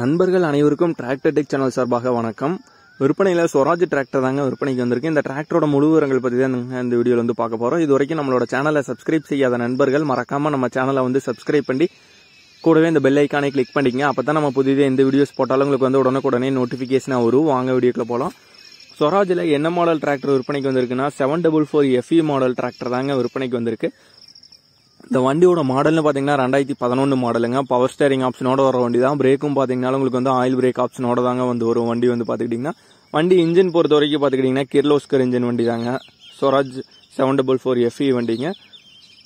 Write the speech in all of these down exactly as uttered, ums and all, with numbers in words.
நண்பர்கள் அனைவருக்கும் tractor tech channel சர்பாக வணக்கம். Urpanila Swaraj tractor தாங்க விற்பனைக்கு வந்திருக்கு. இந்த டிராக்டரோட முழு விவரங்கள் பத்தி தான் இந்த வீடியோல வந்து பார்க்க போறோம். இது வரைக்கும் நம்மளோட சேனலை சப்ஸ்கிரைப் செய்யாத நண்பர்கள் மறக்காம நம்ம சேனலை வந்து சப்ஸ்கிரைப் பண்ணி கூடவே இந்த பெல் ஐகானை கிளிக் பண்ணிக்கங்க. அப்பதான் நம்ம புதிதே இந்த வீடியோஸ் போட்டாலும் உங்களுக்கு வந்து உடனுக்குடனே நோட்டிஃபிகேஷனா வரும். வாங்க வீடியோக்குள்ள போலாம். Swarajல என்ன மாடல் டிராக்டர் விற்பனைக்கு வந்திருக்குன்னா seven four four F E model tractor தாங்க விற்பனைக்கு வந்திருக்கு. The வண்டியோட மாடல்னு பாத்தீங்கன்னா twenty eleven மாடலுங்க. பவர் ஸ்டீரிங் ஆப்ஷனோட வர வண்டி தான். பிரேக்கும் பாத்தீங்கன்னா உங்களுக்கு வந்து ஆயில் பிரேக் ஆப்ஷனோட தாங்க வந்து வரும். வண்டி வந்து பாத்துக்கிட்டீங்கன்னா வண்டி இன்ஜின் பொறுத்த வரைக்கும் பாத்துக்கிட்டீங்கன்னா Kirloskar இன்ஜின் வண்டி தாங்க. Swaraj seven four four F E வண்டிங்க.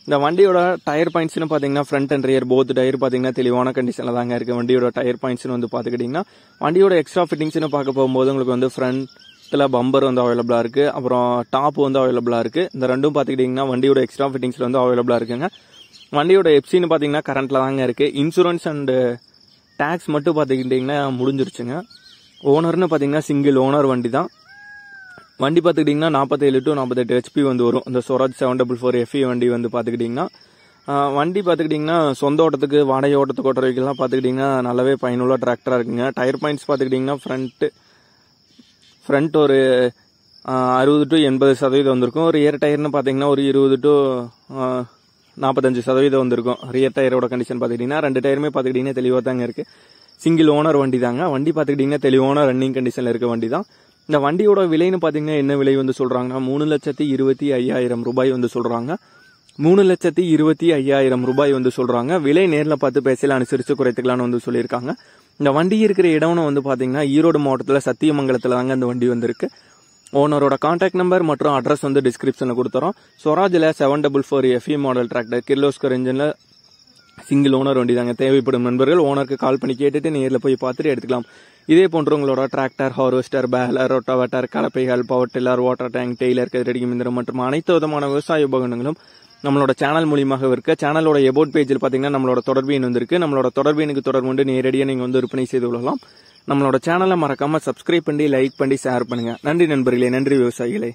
இந்த வண்டியோட டயர் பாயிண்ட்ஸ்னு பாத்தீங்கன்னா front and rear both tyre பாத்தீங்கன்னா தெளிவான கண்டிஷன்ல தாங்க இருக்கு. வண்டியோட டயர் பாயிண்ட்ஸ்னு வந்து பாத்துக்கிட்டீங்கன்னா வண்டியோட எக்ஸ்ட்ரா ஃபிட்டிங்ஸ்னு பார்க்க போகும்போது உங்களுக்கு வந்து ஃப்ரண்ட்ல பம்பர் வந்து அவைலபிளா இருக்கு. அப்புறம் டாப் வந்து அவைலபிளா இருக்கு. இந்த ரெண்டும் பாத்துக்கிட்டீங்கன்னா வண்டியோட எக்ஸ்ட்ரா ஃபிட்டிங்ஸ்ல வந்து அவைலபிளா இருக்குங்க. வண்டியோட எஃப்சின்னு பாத்தீங்கன்னா கரண்ட்ல தாங்க இருக்கு. இன்சூரன்ஸ் அண்ட் டாக்ஸ் மட்டும் பாத்துக்கிட்டீங்கன்னா முடிஞ்சிருச்சுங்க. ஓனர்னு பாத்தீங்கன்னா சிங்கிள் ஓனர் வண்டி தான். வண்டி பாத்துக்கிட்டீங்கன்னா forty-seven to forty-eight H P வந்து வரும். இந்த Swaraj seven four four F E வண்டி வந்து பாத்துக்கிட்டீங்கன்னா வண்டி பாத்துக்கிட்டீங்கன்னா சொந்த ஓட்டத்துக்கு வாடகை ஓட்டத்துக்கு ஓட்டுற வைக்கலாம் பாத்துக்கிட்டீங்கன்னா நல்லாவே பயனுள்ள டிராக்டரா இருக்குங்க. டயர் பாயிண்ட்ஸ் பாத்துக்கிட்டீங்கன்னா ஃப்ரண்ட் ஃப்ரண்ட் ஒரு அறுபது டு எண்பது சதவீதம் வந்திருக்கும். ரியர் டயர்னு பாத்தீங்கன்னா ஒரு இருபது டு நாற்பத்தஞ்சு சதவீதம் வந்திருக்கும். ரியர் டயரோட கண்டிஷன் பாத்துக்கிட்டீங்கன்னா ரெண்டு டயருமே பாத்துக்கிட்டீங்கன்னா தெளிவா தாங்க இருக்கு. சிங்கிள் ஓனர் வண்டி தாங்க. வண்டி பாத்துக்கிட்டீங்கன்னா தெளிவான ரன்னிங் கண்டிஷன்ல இருக்க வண்டி தான். இந்த வண்டியோட விலைன்னு பாத்தீங்கன்னா என்ன விலை வந்து சொல்றாங்கன்னா மூணு லட்சத்தி இருபத்தி ஐயாயிரம் ரூபாய் வந்து சொல்றாங்க. மூணு லட்சத்தி இருபத்தி ஐயாயிரம் ரூபாய் வந்து சொல்றாங்க. விலை நேர்ல பார்த்து பேசல அனுசரிச்சு குறைத்துக்கலாம்னு வந்து சொல்லியிருக்காங்க. இந்த வண்டி இருக்கிற இடம்னு வந்து பாத்தீங்கன்னா ஈரோடு மாவட்டத்துல சத்தியமங்கலத்துல தாங்க இந்த வண்டி வந்திருக்கு. ஓனரோட கான்டாக்ட் நம்பர் மற்றும் அட்ரஸ் வந்து டிஸ்கிரிப்ஷன்ல கொடுத்துறோம். Swarajல seven double four FE model tractor Kirloskar இன்ஜின்ல சிங்கிள் ஓனர் வண்டி தாங்க. தேவைப்படும் நண்பர்கள் ஓனருக்கு கால் பண்ணி கேட்டுட்டு நேரில் போய் பார்த்துட்டு எடுத்துக்கலாம். இதே போன்றவங்களோட டிராக்டர், ஹார்வெஸ்டர், பேலர், ரொட்டாவேட்டர், கலப்பைகள், power tiller, water tank, trailer, கதிரடி இயந்திரம் மற்றும் அனைத்து விதமான விவசாய உபகரணங்களும் நம்மளோட சேனல் மூலியமாக இருக்க சேனலோட எபோட் பேஜில் பார்த்தீங்கன்னா நம்மளோட தொடர்பு எண் வந்திருக்கு. நம்மளோட தொடர்பு எண்ணுக்கு தொடர்பு கொண்டு நேரடியாக நீங்கள் வந்து விற்பனை செய்து கொள்ளலாம். நம்மளோட சேனலை மறக்காம சப்ஸ்கிரைப் பண்ணி லைக் பண்ணி ஷேர் பண்ணுங்க. நன்றி நண்பர்களே. நன்றி விவசாயிகளே.